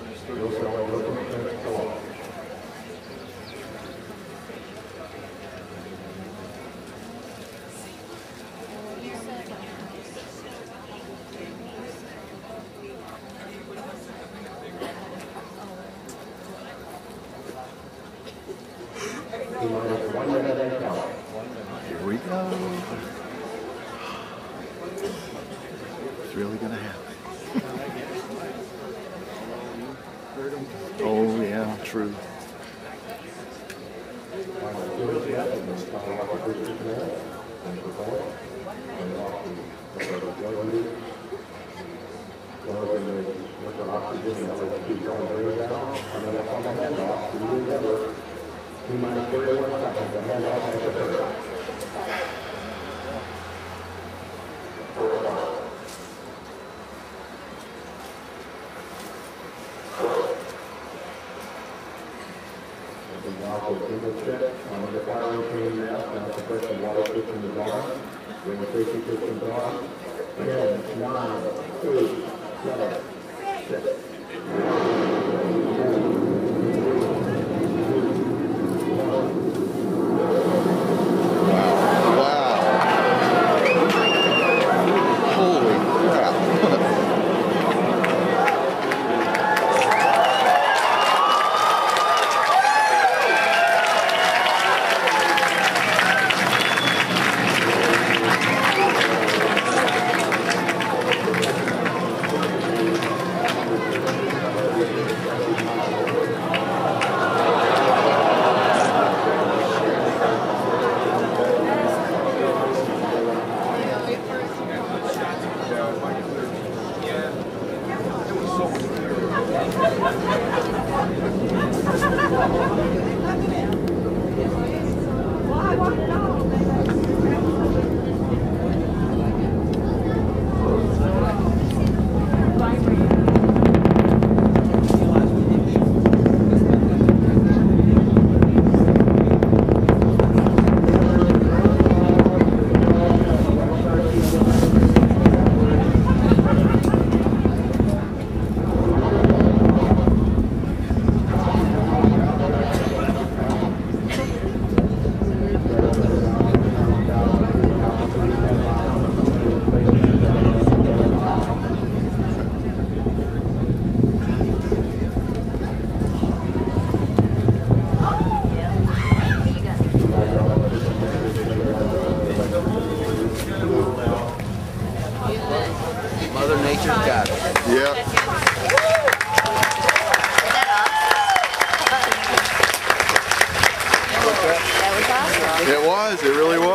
Here we go. It's really gonna happen. Oh yeah, true. It really was.